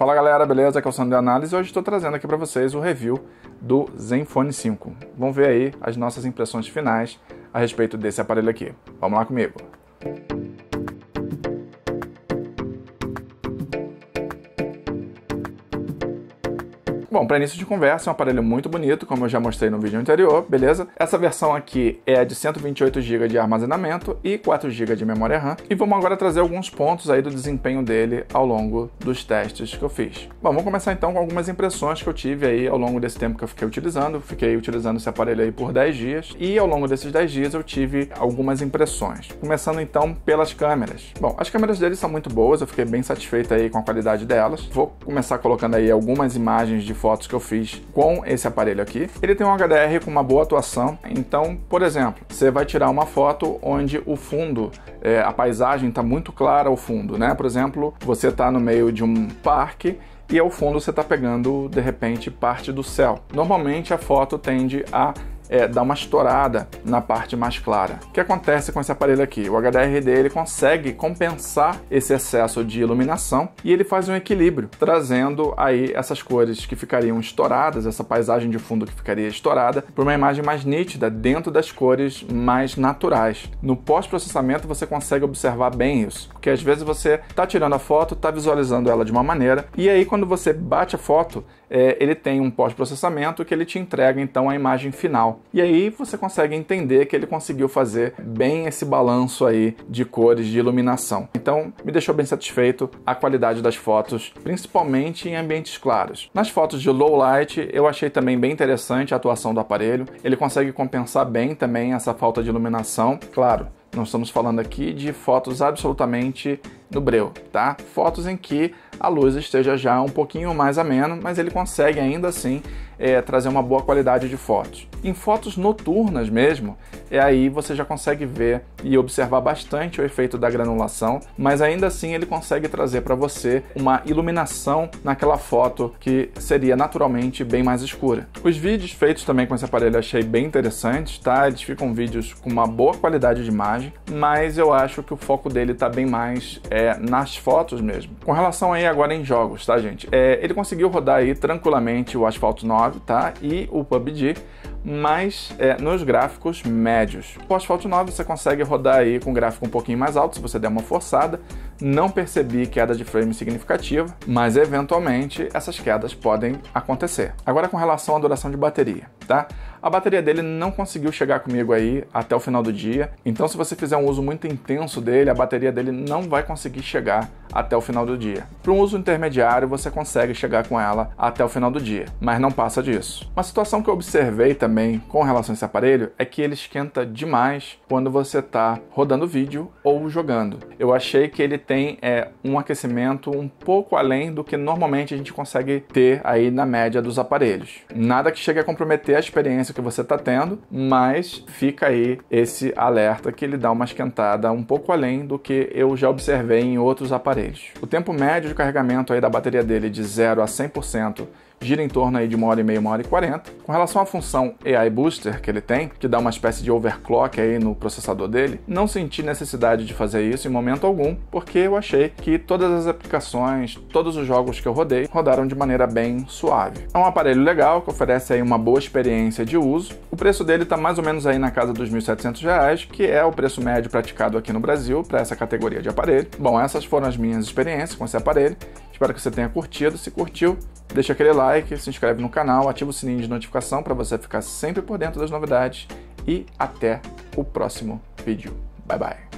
Fala galera, beleza? Aqui é o Sandro de Análise e hoje estou trazendo aqui para vocês o review do Zenfone 5. Vamos ver aí as nossas impressões finais a respeito desse aparelho aqui. Vamos lá comigo! Bom, para início de conversa, é um aparelho muito bonito, como eu já mostrei no vídeo anterior, beleza? Essa versão aqui é de 128 GB de armazenamento e 4 GB de memória RAM. E vamos agora trazer alguns pontos aí do desempenho dele ao longo dos testes que eu fiz. Bom, vamos começar então com algumas impressões que eu tive aí ao longo desse tempo que eu fiquei utilizando. Fiquei utilizando esse aparelho aí por 10 dias e ao longo desses 10 dias eu tive algumas impressões. Começando então pelas câmeras. Bom, as câmeras dele são muito boas, eu fiquei bem satisfeito aí com a qualidade delas. Vou começar colocando aí algumas imagens de fotos que eu fiz com esse aparelho aqui. Ele tem um HDR com uma boa atuação, então, por exemplo, você vai tirar uma foto onde o fundo, a paisagem está muito clara ao fundo, né? Por exemplo, você está no meio de um parque e ao fundo você está pegando, de repente, parte do céu. Normalmente a foto tende a dá uma estourada na parte mais clara. O que acontece com esse aparelho aqui? O HDR dele consegue compensar esse excesso de iluminação e ele faz um equilíbrio, trazendo aí essas cores que ficariam estouradas, essa paisagem de fundo que ficaria estourada, para uma imagem mais nítida, dentro das cores mais naturais. No pós-processamento você consegue observar bem isso, porque às vezes você está tirando a foto, está visualizando ela de uma maneira, e aí quando você bate a foto, ele tem um pós-processamento que ele te entrega então a imagem final. E aí você consegue entender que ele conseguiu fazer bem esse balanço aí de cores, de iluminação. Então me deixou bem satisfeito a qualidade das fotos, principalmente em ambientes claros. Nas fotos de low light eu achei também bem interessante a atuação do aparelho. Ele consegue compensar bem também essa falta de iluminação. Claro, não estamos falando aqui de fotos absolutamente no breu, tá? Fotos em que a luz esteja já um pouquinho mais ameno, mas ele consegue ainda assim trazer uma boa qualidade de fotos. Em fotos noturnas mesmo, aí você já consegue ver e observar bastante o efeito da granulação, mas ainda assim ele consegue trazer para você uma iluminação naquela foto que seria naturalmente bem mais escura. Os vídeos feitos também com esse aparelho eu achei bem interessantes, tá? Eles ficam vídeos com uma boa qualidade de imagem, mas eu acho que o foco dele tá bem mais nas fotos mesmo. Com relação aí agora em jogos, tá gente? Ele conseguiu rodar aí tranquilamente o Asphalt 9, tá? E o PUBG, mas nos gráficos médios. O Asphalt 9 você consegue rodar aí com gráfico um pouquinho mais alto, se você der uma forçada. Não percebi queda de frame significativa, mas eventualmente essas quedas podem acontecer. Agora com relação à duração de bateria, tá? A bateria dele não conseguiu chegar comigo aí até o final do dia, então se você fizer um uso muito intenso dele, a bateria dele não vai conseguir chegar até o final do dia. Para um uso intermediário, você consegue chegar com ela até o final do dia, mas não passa disso. Uma situação que eu observei também com relação a esse aparelho é que ele esquenta demais quando você está rodando vídeo ou jogando. Eu achei que ele tem um aquecimento um pouco além do que normalmente a gente consegue ter aí na média dos aparelhos. Nada que chegue a comprometer a experiência que você está tendo, mas fica aí esse alerta que ele dá uma esquentada um pouco além do que eu já observei em outros aparelhos. O tempo médio de carregamento aí da bateria dele de 0 a 100% gira em torno aí de 1h30, 1h40. Com relação à função AI Booster que ele tem, que dá uma espécie de overclock aí no processador dele, não senti necessidade de fazer isso em momento algum, porque eu achei que todas as aplicações, todos os jogos que eu rodei, rodaram de maneira bem suave. É um aparelho legal, que oferece aí uma boa experiência de uso. O preço dele está mais ou menos aí na casa dos R$ 1.700, que é o preço médio praticado aqui no Brasil para essa categoria de aparelho. Bom, essas foram as minhas experiências com esse aparelho. Espero que você tenha curtido. Se curtiu, deixa aquele like, se inscreve no canal, ativa o sininho de notificação para você ficar sempre por dentro das novidades e até o próximo vídeo. Bye, bye!